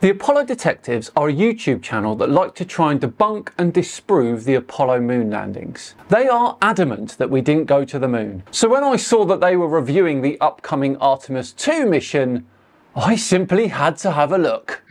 The Apollo Detectives are a YouTube channel that like to try and debunk and disprove the Apollo moon landings. They are adamant that we didn't go to the moon. So when I saw that they were reviewing the upcoming Artemis II mission, I simply had to have a look.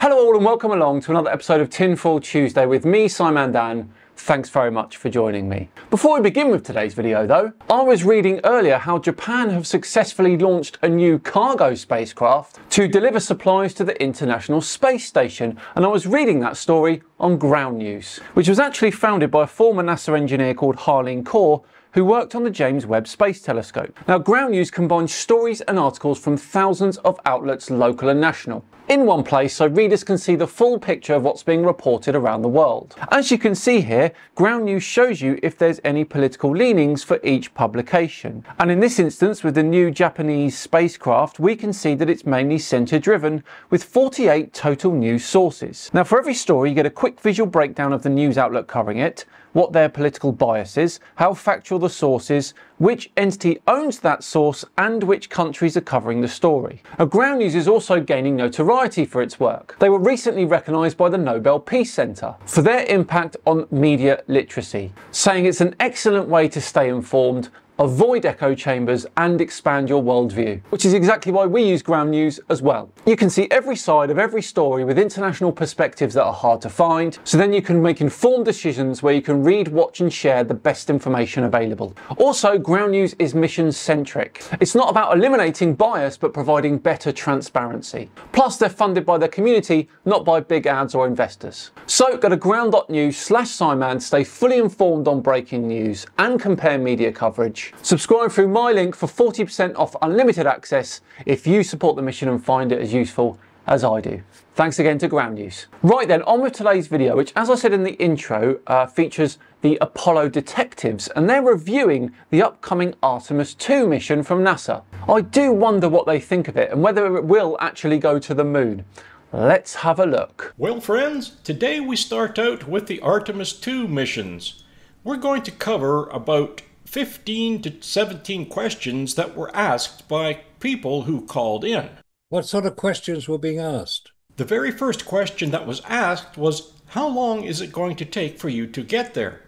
Hello all and welcome along to another episode of Tinfoil Tuesday with me, SciManDan. Thanks very much for joining me. Before we begin with today's video though, I was reading earlier how Japan have successfully launched a new cargo spacecraft to deliver supplies to the International Space Station, and I was reading that story on Ground News, which was actually founded by a former NASA engineer called Harleen Kaur, who worked on the James Webb Space Telescope. Now, Ground News combines stories and articles from thousands of outlets, local and national, in one place so readers can see the full picture of what's being reported around the world. As you can see here, Ground News shows you if there's any political leanings for each publication. And in this instance, with the new Japanese spacecraft, we can see that it's mainly center-driven, with 48 total news sources. Now, for every story, you get a quick visual breakdown of the news outlet covering it, what their political bias is, how factual the source is, which entity owns that source, and which countries are covering the story. Ground News is also gaining notoriety for its work. They were recently recognised by the Nobel Peace Center for their impact on media literacy, saying it's an excellent way to stay informed, avoid echo chambers and expand your worldview, which is exactly why we use Ground News as well. You can see every side of every story with international perspectives that are hard to find, so then you can make informed decisions where you can read, watch and share the best information available. Also, Ground News is mission centric. It's not about eliminating bias but providing better transparency. Plus they're funded by their community, not by big ads or investors. So go to ground.news/SciMan to stay fully informed on breaking news and compare media coverage. Subscribe through my link for 40% off unlimited access if you support the mission and find it as useful as I do. Thanks again to Ground News. Right then, on with today's video, which, as I said in the intro, features the Apollo Detectives, and they're reviewing the upcoming Artemis II mission from NASA. I do wonder what they think of it and whether it will actually go to the moon. Let's have a look. Well friends, today we start out with the Artemis II missions. We're going to cover about 15 to 17 questions that were asked by people who called in. What sort of questions were being asked? The very first question that was asked was, how long is it going to take for you to get there?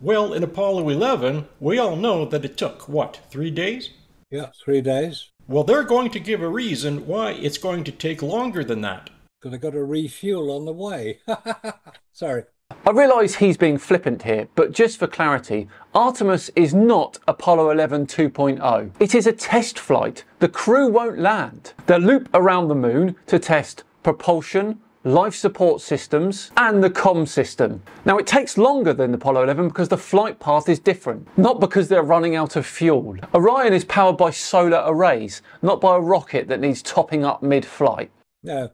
Well, in Apollo 11, we all know that it took, what, 3 days? Yeah, 3 days. Well, they're going to give a reason why it's going to take longer than that. Because I got to refuel on the way. Sorry. I realise he's being flippant here, but just for clarity, Artemis is not Apollo 11 2.0. It is a test flight. The crew won't land. They'll loop around the moon to test propulsion, life support systems, and the comm system. Now, it takes longer than Apollo 11 because the flight path is different, not because they're running out of fuel. Orion is powered by solar arrays, not by a rocket that needs topping up mid-flight. No.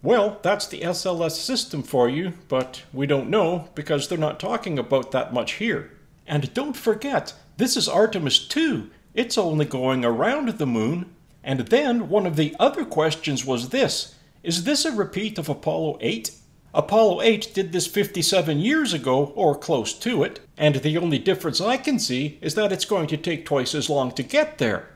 Well, that's the SLS system for you, but we don't know because they're not talking about that much here. And don't forget, this is Artemis II. It's only going around the moon. And then one of the other questions was this. Is this a repeat of Apollo 8? Apollo 8 did this 57 years ago, or close to it. And the only difference I can see is that it's going to take twice as long to get there.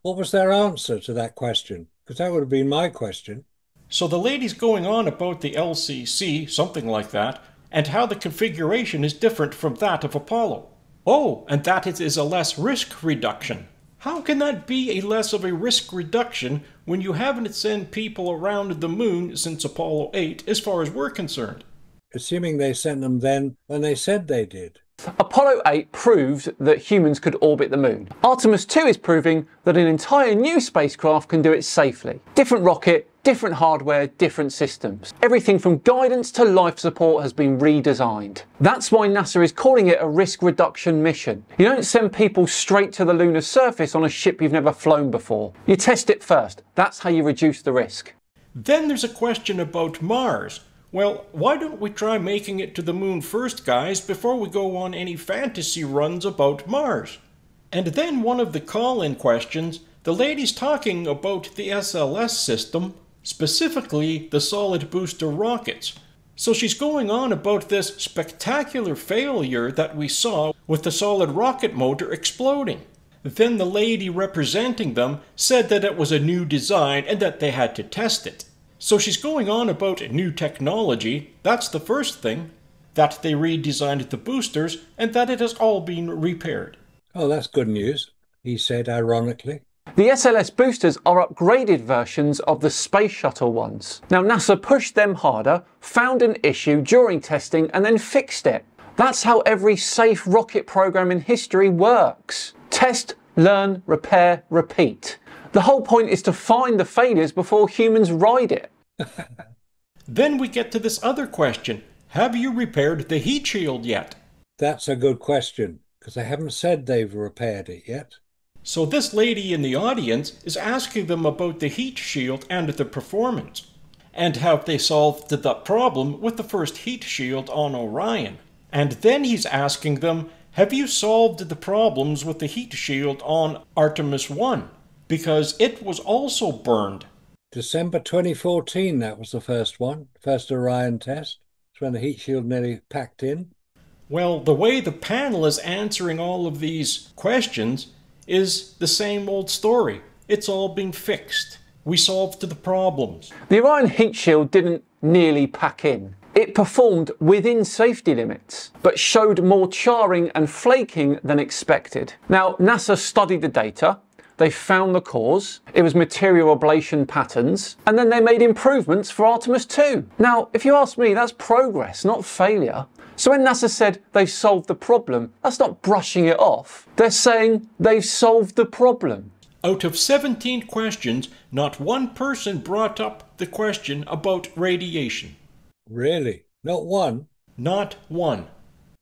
What was their answer to that question? Because that would have been my question. So the lady's going on about the LCC, something like that, and how the configuration is different from that of Apollo. Oh, and that it is a less risk reduction. How can that be a less of a risk reduction when you haven't sent people around the moon since Apollo 8, as far as we're concerned? Assuming they sent them then when they said they did. Apollo 8 proved that humans could orbit the moon. Artemis 2 is proving that an entire new spacecraft can do it safely. Different rocket, different hardware, different systems. Everything from guidance to life support has been redesigned. That's why NASA is calling it a risk reduction mission. You don't send people straight to the lunar surface on a ship you've never flown before. You test it first. That's how you reduce the risk. Then there's a question about Mars. Well, why don't we try making it to the moon first, guys, before we go on any fantasy runs about Mars? And then one of the call-in questions, the lady's talking about the SLS system, specifically the solid booster rockets. So she's going on about this spectacular failure that we saw with the solid rocket motor exploding. Then the lady representing them said that it was a new design and that they had to test it. So she's going on about new technology. That's the first thing, that they redesigned the boosters and that it has all been repaired. Oh, that's good news, he said ironically. The SLS boosters are upgraded versions of the space shuttle ones. Now, NASA pushed them harder, found an issue during testing, and then fixed it. That's how every safe rocket program in history works. Test, learn, repair, repeat. The whole point is to find the failures before humans ride it. Then we get to this other question. Have you repaired the heat shield yet? That's a good question, because they haven't said they've repaired it yet. So this lady in the audience is asking them about the heat shield and the performance. And have they solved the problem with the first heat shield on Orion? And then he's asking them, have you solved the problems with the heat shield on Artemis I? Because it was also burned. December 2014, that was the first one, first Orion test. It's when the heat shield nearly packed in. Well, the way the panel is answering all of these questions is the same old story. It's all been fixed. We solved the problems. The Orion heat shield didn't nearly pack in. It performed within safety limits, but showed more charring and flaking than expected. Now, NASA studied the data. They found the cause. It was material ablation patterns. And then they made improvements for Artemis II. Now, if you ask me, that's progress, not failure. So when NASA said they've solved the problem, that's not brushing it off. They're saying they've solved the problem. Out of 17 questions, not one person brought up the question about radiation. Really? Not one? Not one.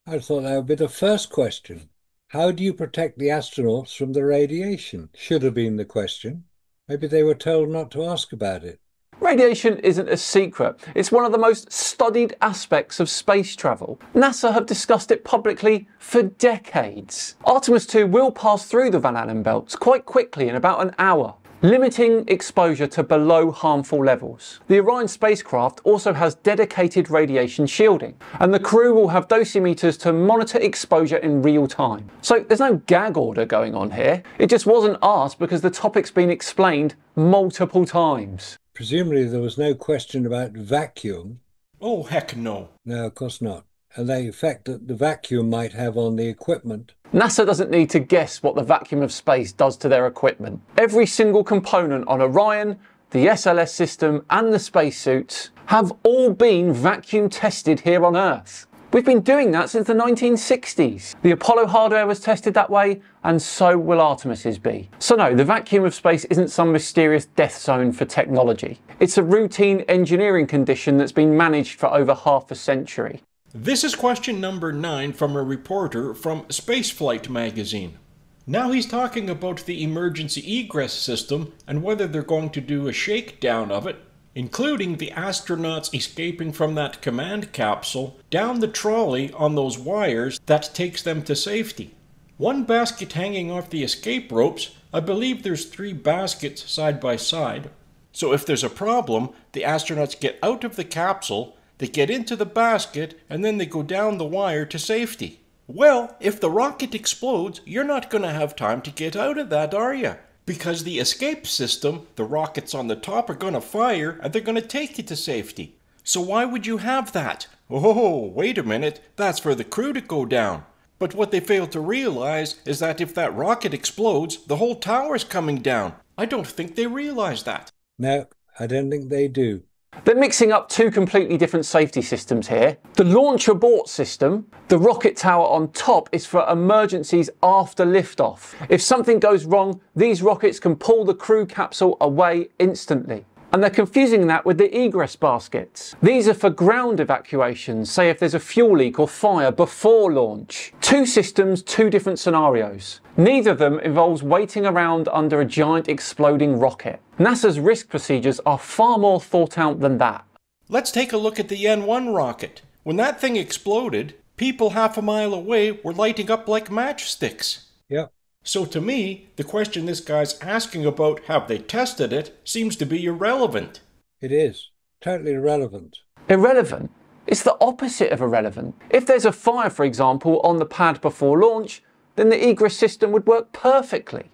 I thought that would be the first question. How do you protect the astronauts from the radiation? Should have been the question. Maybe they were told not to ask about it. Radiation isn't a secret. It's one of the most studied aspects of space travel. NASA have discussed it publicly for decades. Artemis II will pass through the Van Allen belts quite quickly in about an hour, limiting exposure to below harmful levels. The Orion spacecraft also has dedicated radiation shielding, and the crew will have dosimeters to monitor exposure in real time. So there's no gag order going on here. It just wasn't asked because the topic's been explained multiple times. Presumably there was no question about vacuum. Oh, heck no. No, of course not. And the effect that the vacuum might have on the equipment. NASA doesn't need to guess what the vacuum of space does to their equipment. Every single component on Orion, the SLS system and the spacesuits have all been vacuum tested here on Earth. We've been doing that since the 1960s. The Apollo hardware was tested that way, and so will Artemis's be. So no, the vacuum of space isn't some mysterious death zone for technology. It's a routine engineering condition that's been managed for over half a century. This is question number 9 from a reporter from Spaceflight magazine. Now he's talking about the emergency egress system and whether they're going to do a shakedown of it, including the astronauts escaping from that command capsule down the trolley on those wires that takes them to safety. One basket hanging off the escape ropes. I believe there's 3 baskets side by side. So if there's a problem, the astronauts get out of the capsule, they get into the basket, and then they go down the wire to safety. Well, if the rocket explodes, you're not going to have time to get out of that, are you? Because the escape system, the rockets on the top are going to fire and they're going to take you to safety. So why would you have that? Oh, wait a minute, that's for the crew to go down. But what they fail to realize is that if that rocket explodes, the whole tower's coming down. I don't think they realize that. No, I don't think they do. They're mixing up 2 completely different safety systems here. The launch abort system, the rocket tower on top, is for emergencies after liftoff. If something goes wrong, these rockets can pull the crew capsule away instantly. And they're confusing that with the egress baskets. These are for ground evacuations, say if there's a fuel leak or fire before launch. 2 systems, 2 different scenarios. Neither of them involves waiting around under a giant exploding rocket. NASA's risk procedures are far more thought out than that. Let's take a look at the N1 rocket. When that thing exploded, people half a mile away were lighting up like matchsticks. Yep. So to me, the question this guy's asking about have they tested it seems to be irrelevant. It is. Totally irrelevant. Irrelevant? It's the opposite of irrelevant. If there's a fire, for example, on the pad before launch, then the egress system would work perfectly.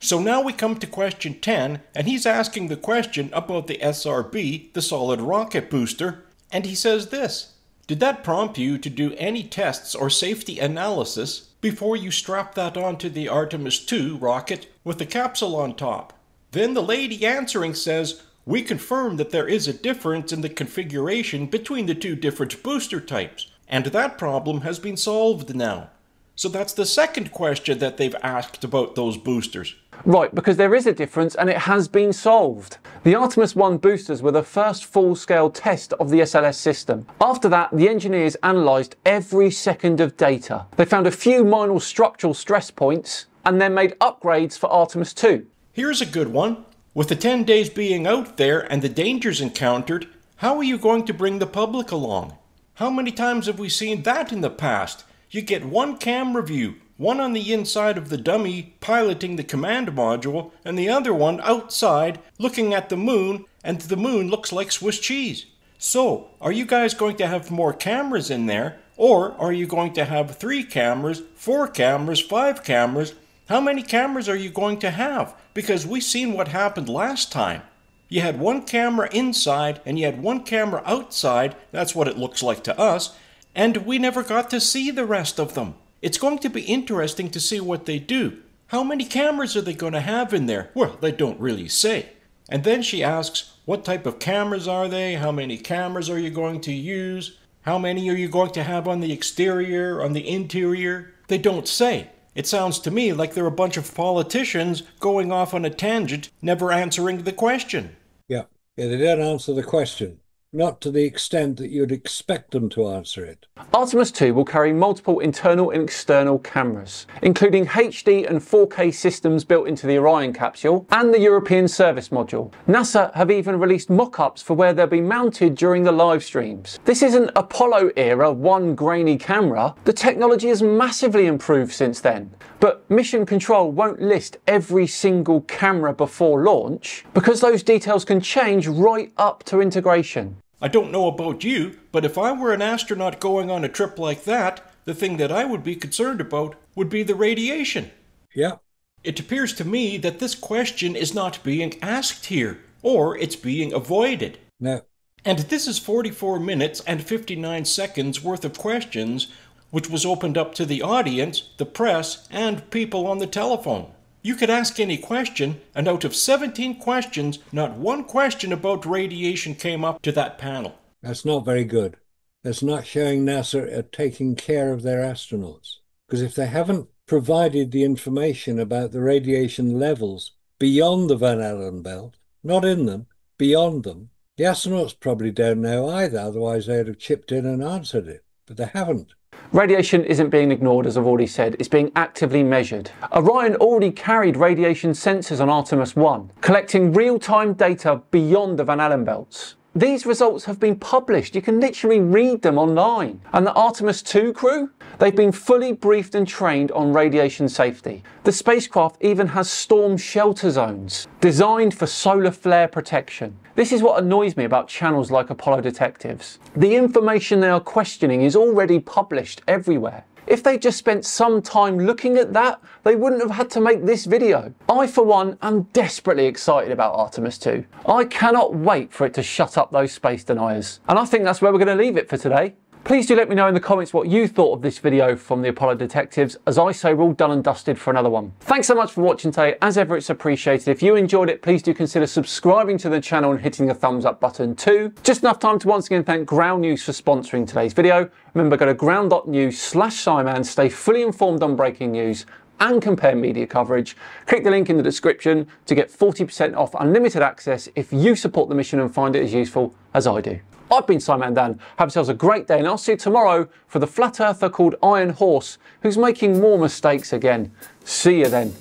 So now we come to question 10, and he's asking the question about the SRB, the solid rocket booster, and he says this: did that prompt you to do any tests or safety analysis before you strap that onto the Artemis II rocket with the capsule on top? Then the lady answering says, we confirm that there is a difference in the configuration between the two different booster types, and that problem has been solved now. So that's the second question that they've asked about those boosters. Right, because there is a difference and it has been solved. The Artemis I boosters were the first full-scale test of the SLS system. After that, the engineers analysed every second of data. They found a few minor structural stress points and then made upgrades for Artemis II. Here's a good one. With the 10 days being out there and the dangers encountered, how are you going to bring the public along? How many times have we seen that in the past? You get one camera view. One on the inside of the dummy piloting the command module, and the other one outside looking at the moon, and the moon looks like Swiss cheese. So, are you guys going to have more cameras in there, or are you going to have 3 cameras, 4 cameras, 5 cameras? How many cameras are you going to have? Because we've seen what happened last time. You had 1 camera inside and you had 1 camera outside, that's what it looks like to us, and we never got to see the rest of them. It's going to be interesting to see what they do. How many cameras are they going to have in there? Well, they don't really say. And then she asks, what type of cameras are they? How many cameras are you going to use? How many are you going to have on the exterior, on the interior? They don't say. It sounds to me like they're a bunch of politicians going off on a tangent, never answering the question. Yeah, they don't answer the question. Not to the extent that you'd expect them to answer it. Artemis II will carry multiple internal and external cameras, including HD and 4K systems built into the Orion capsule and the European service module. NASA have even released mock-ups for where they'll be mounted during the live streams. This isn't Apollo-era one grainy camera. The technology has massively improved since then. But Mission Control won't list every single camera before launch because those details can change right up to integration. I don't know about you, but if I were an astronaut going on a trip like that, the thing that I would be concerned about would be the radiation. Yeah. It appears to me that this question is not being asked here, or it's being avoided. No. And this is 44 minutes and 59 seconds worth of questions, which was opened up to the audience, the press, and people on the telephone. You could ask any question, and out of 17 questions, not one question about radiation came up to that panel. That's not very good. That's not showing NASA are taking care of their astronauts. Because if they haven't provided the information about the radiation levels beyond the Van Allen belt, not in them, beyond them, the astronauts probably don't know either, otherwise they'd have chipped in and answered it. But they haven't. Radiation isn't being ignored, as I've already said, it's being actively measured. Orion already carried radiation sensors on Artemis I, collecting real-time data beyond the Van Allen belts. These results have been published, you can literally read them online. And the Artemis II crew? They've been fully briefed and trained on radiation safety. The spacecraft even has storm shelter zones, designed for solar flare protection. This is what annoys me about channels like Apollo Detectives. The information they are questioning is already published everywhere. If they just spent some time looking at that, they wouldn't have had to make this video. I, for one, am desperately excited about Artemis II. I cannot wait for it to shut up those space deniers. And I think that's where we're going to leave it for today. Please do let me know in the comments what you thought of this video from the Apollo Detectives. As I say, we're all done and dusted for another one. Thanks so much for watching today. As ever, it's appreciated. If you enjoyed it, please do consider subscribing to the channel and hitting the thumbs up button too. Just enough time to once again thank Ground News for sponsoring today's video. Remember, go to ground.news/SciMan, stay fully informed on breaking news and compare media coverage. Click the link in the description to get 40% off unlimited access if you support the mission and find it as useful as I do. I've been SciManDan. Have yourselves a great day, and I'll see you tomorrow for the flat earther called Iron Horse, who's making more mistakes again. See you then.